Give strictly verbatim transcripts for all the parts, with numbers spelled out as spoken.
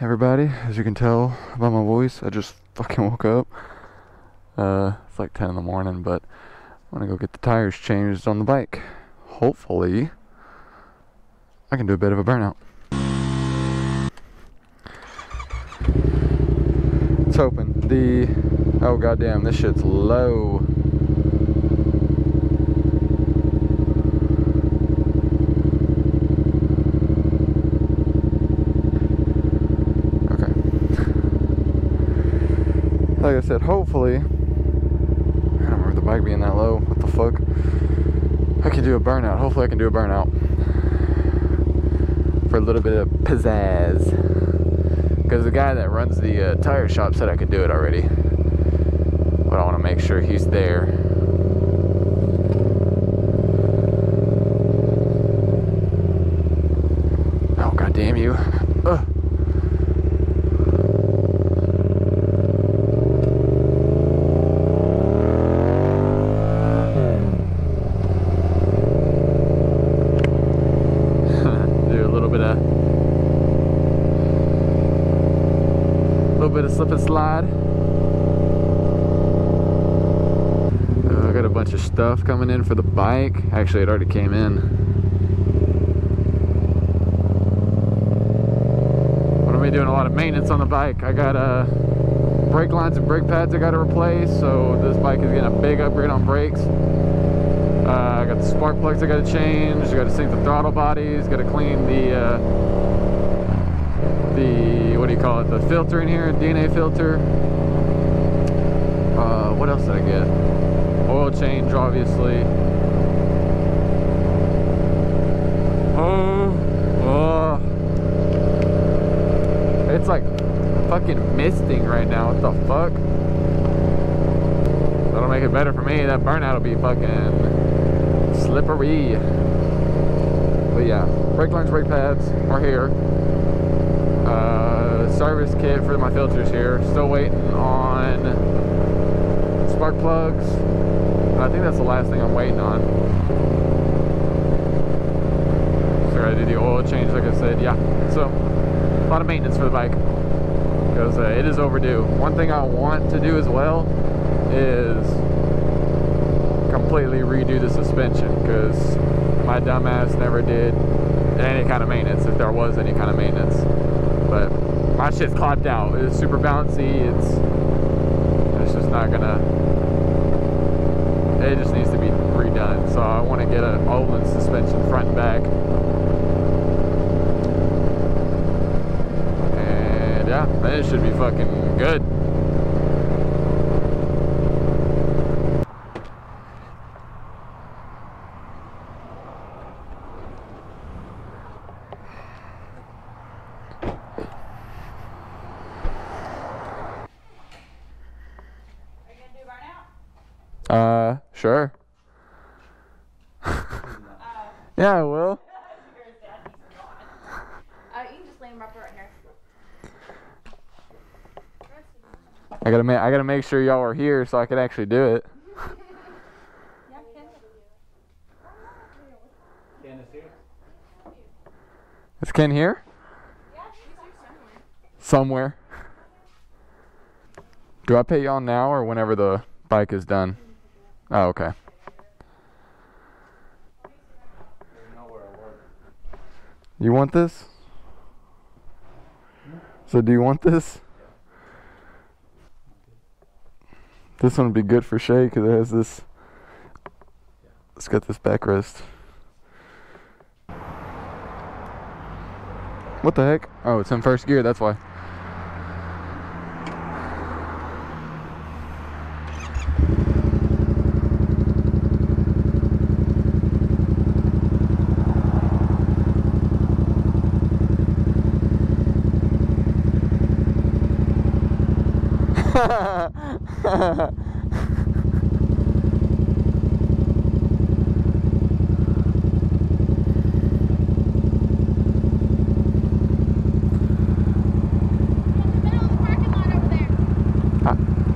everybody. As you can tell by my voice, I just fucking woke up. Uh, it's like ten in the morning, but I'm gonna go get the tires changed on the bike. Hopefully, I can do a bit of a burnout. Let's open the... Oh, goddamn, this shit's low. Like I said, hopefully, I don't remember the bike being that low, what the fuck, I can do a burnout, hopefully I can do a burnout, for a little bit of pizzazz, because the guy that runs the uh, tire shop said I could do it already, but I want to make sure he's there. Oh, god damn you. Ugh. Bit of slip and slide. Uh, I got a bunch of stuff coming in for the bike. Actually, it already came in. What am I doing? A lot of maintenance on the bike. I got uh, brake lines and brake pads I got to replace, so this bike is getting a big upgrade on brakes. Uh, I got the spark plugs I got to change. I got to sink the throttle bodies. Got to clean the uh, the what do you call it the filter in here, D N A filter. Uh, what else did I get? Oil change, obviously. Oh, oh, it's like fucking misting right now. What the fuck? That'll make it better for me. That burnout will be fucking slippery. But yeah, brake lines, brake pads are here. Uh, service kit for my filters here. Still waiting on spark plugs. I think that's the last thing I'm waiting on. So I did the oil change, like I said. Yeah. So a lot of maintenance for the bike because uh, it is overdue. One thing I want to do as well is completely redo the suspension because my dumbass never did any kind of maintenance, if there was any kind of maintenance. But my shit's clopped out. It's super bouncy. It's it's just not gonna. It just needs to be redone. So I want to get an Öhlins suspension front and back. And yeah, then it should be fucking good. Uh, sure. Yeah, I will. Uh, you can just lay him up right here. I gotta make I gotta make sure y'all are here so I can actually do it. Ken is here. Is Ken here? Yeah, he's here somewhere. Somewhere. Do I pay y'all now or whenever the bike is done? Oh, okay. You want this? So do you want this? This one would be good for Shay because it has this. It's got this backrest. What the heck? Oh, it's in first gear, that's why.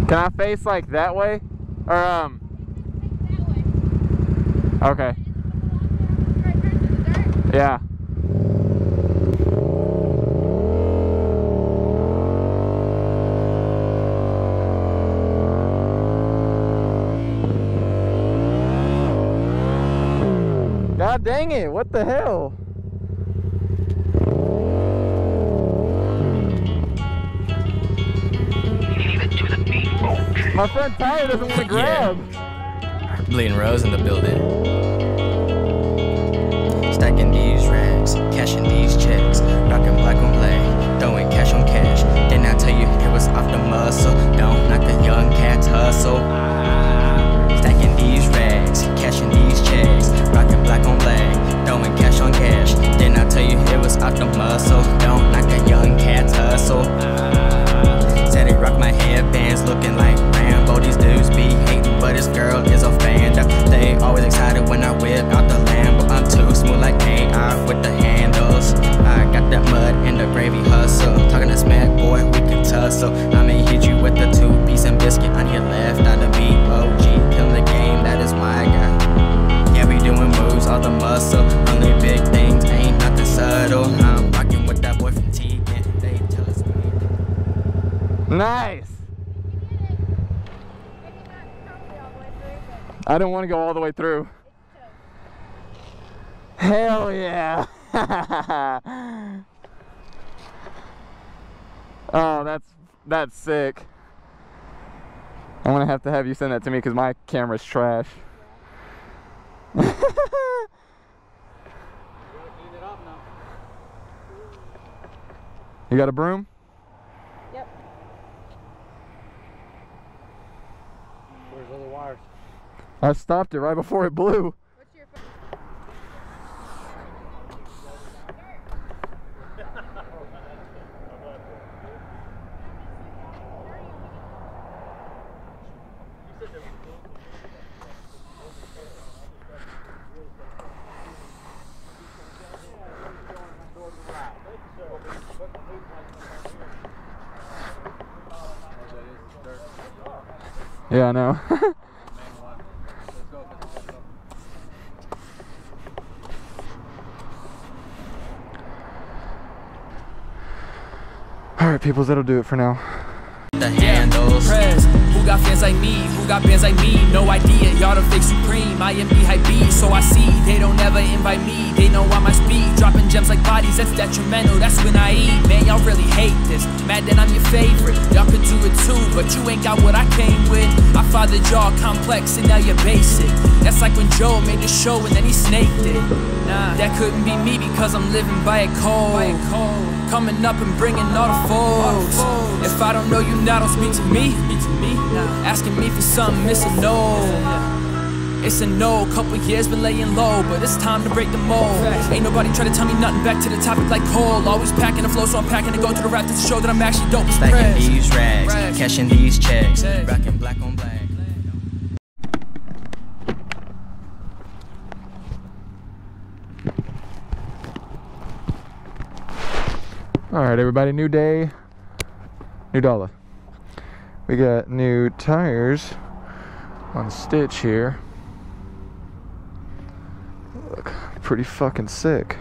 Can I face like that way? Or um okay. Yeah. God dang it, what the hell? Leave it to the beat. Okay. My front tire doesn't want to grab. Yeah. Bleeding Rose in the building. Stacking these racks, cashing these checks, rocking black on black, throwing cash on cash. Then I tell you it was off the muscle, don't knock the young cat's hustle. Stacking these racks, cashing these checks, rocking black on black, throwing cash on cash. Then I tell you it was off the muscle, don't knock the young cat's hustle. Said they rock my headbands, looking like Rambo. These dudes be hating, but this girl is a fan. They always excited when I whip out the Lambo. I'm too smooth like A I with the handles. I got that mud and the gravy hustle. Talking that smack, boy, we can tussle. I may hit you with the two-piece and biscuit on your left out of B O G. Killing the game, that is my guy. Yeah, we doing moves, all the muscle. Only big things, ain't nothing subtle. I'm rocking with that boy from T. They tell us me. Nice. I didn't want to go all the way through. Hell yeah. Oh, that's that's sick. I'm gonna have to have you send that to me because my camera's trash. Yeah. You got a broom? Yep. Where's all the wires? I stopped it right before it blew. What's your yeah, I know. Alright, peoples, that'll do it for now. The handles. Who got fans like me? Who got bands like me? No idea, y'all to fix supreme. I am the hype beast, so I see. They don't ever invite me. They know I'm my speed. Dropping gems like bodies, that's detrimental. That's when I eat. Man, y'all really hate this. Mad that I'm your favorite. Y'all could do it too, but you ain't got what I came with. I fathered y'all complex and now you're basic. That's like when Joe made the show and then he snaked it. Nah, that couldn't be me because I'm living by a code. Coming up and bringing all the foes. If I don't know you, now don't speak to me. Asking me for something, it's a no. It's a no, couple years been laying low, but it's time to break the mold. Ain't nobody try to tell me nothing, back to the topic like coal. Always packing the flow, so I'm packing to go to the rap to show that I'm actually dope. Stacking these rags, cashing these checks, rocking black on black. Alright everybody, new day, new dollar. We got new tires on Stitch here. Look pretty fucking sick.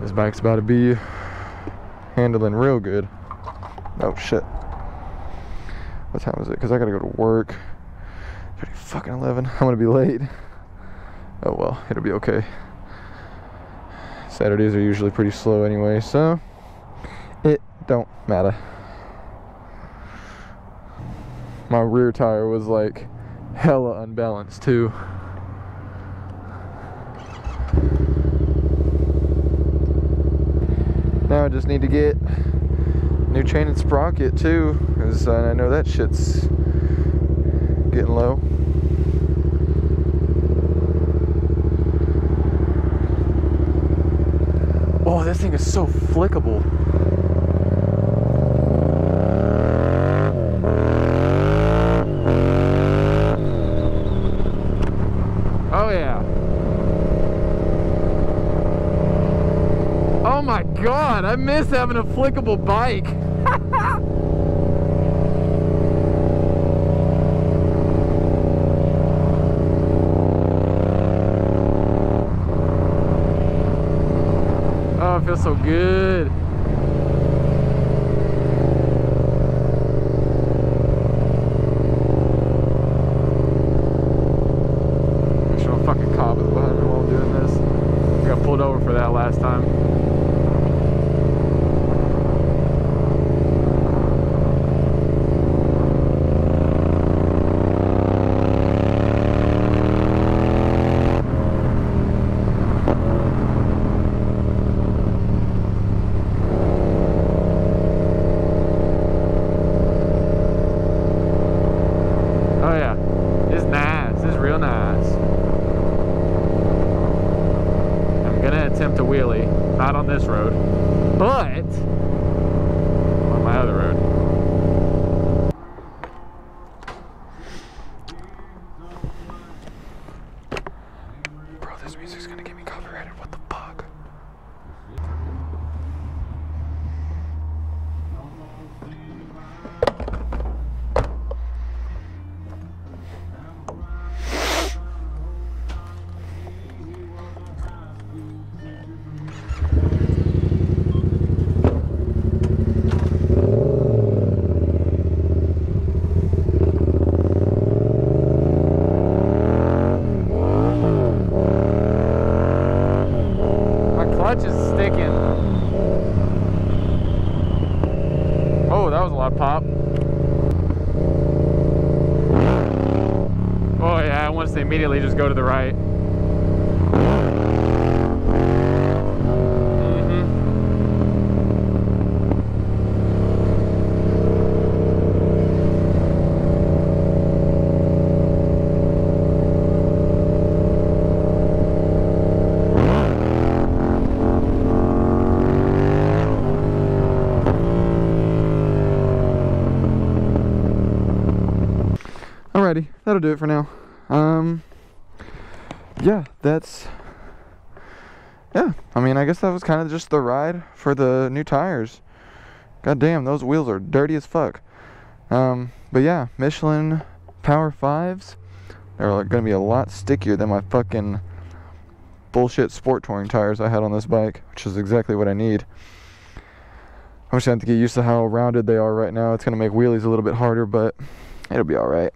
This bike's about to be handling real good. Oh shit. What time is it? Because I gotta go to work. Pretty fucking eleven. I'm gonna be late. Oh well, it'll be okay. Saturdays are usually pretty slow anyway, so it don't matter. My rear tire was like hella unbalanced too. Now I just need to get new chain and sprocket too, because I know that shit's getting low. Oh, this thing is so flickable. Oh yeah. Oh my God, I miss having a flickable bike. Oh, it feels so good. that pop. Oh yeah, once they immediately just go to the right. Alrighty, that'll do it for now. Um, yeah, that's, yeah, I mean, I guess that was kind of just the ride for the new tires. God damn, those wheels are dirty as fuck. Um, but yeah, Michelin Power fives, they're gonna be a lot stickier than my fucking bullshit sport touring tires I had on this bike, which is exactly what I need. I'm just gonna have to get used to how rounded they are right now. It's gonna make wheelies a little bit harder, but it'll be alright.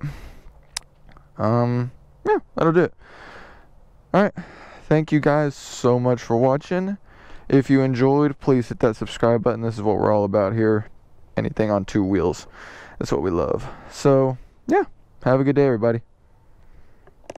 Um, yeah, that'll do it. Alright, thank you guys so much for watching. If you enjoyed, please hit that subscribe button. This is what we're all about here. Anything on two wheels. That's what we love. So, yeah, have a good day, everybody.